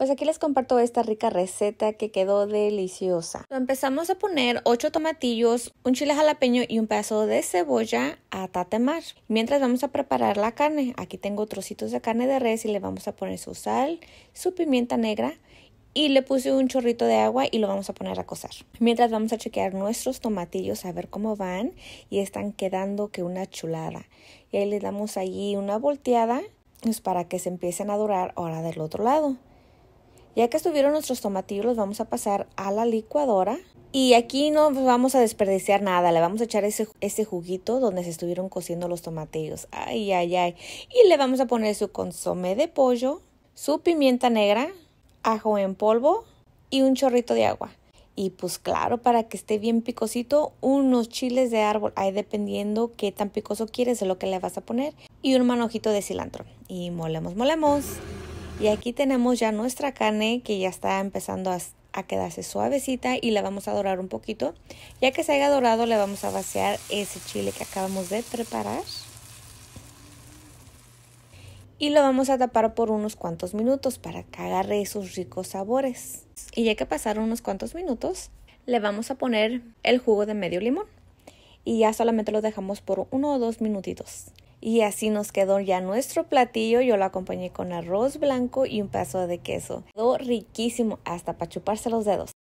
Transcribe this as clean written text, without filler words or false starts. pues aquí les comparto esta rica receta que quedó deliciosa. Empezamos a poner 8 tomatillos, un chile jalapeño y un pedazo de cebolla a tatemar. Mientras vamos a preparar la carne. Aquí tengo trocitos de carne de res y le vamos a poner su sal, su pimienta negra. Y le puse un chorrito de agua y lo vamos a poner a cocer. Mientras vamos a chequear nuestros tomatillos a ver cómo van. Y están quedando que una chulada. Y ahí le damos allí una volteada pues para que se empiecen a dorar ahora del otro lado. Ya que estuvieron nuestros tomatillos los vamos a pasar a la licuadora. Y aquí no vamos a desperdiciar nada. Le vamos a echar ese juguito donde se estuvieron cociendo los tomatillos. Ay, ay, ay. Y le vamos a poner su consomé de pollo, su pimienta negra, ajo en polvo y un chorrito de agua. Y pues claro, para que esté bien picosito, unos chiles de árbol. Ahí dependiendo qué tan picoso quieres es lo que le vas a poner. Y un manojito de cilantro. Y molemos, molemos. Y aquí tenemos ya nuestra carne que ya está empezando a quedarse suavecita. Y la vamos a dorar un poquito. Ya que se haya dorado le vamos a vaciar ese chile que acabamos de preparar. Y lo vamos a tapar por unos cuantos minutos para que agarre esos ricos sabores. Y ya que pasaron unos cuantos minutos, le vamos a poner el jugo de medio limón. Y ya solamente lo dejamos por 1 o 2 minutitos. Y así nos quedó ya nuestro platillo. Yo lo acompañé con arroz blanco y un pedazo de queso. Quedó riquísimo hasta para chuparse los dedos.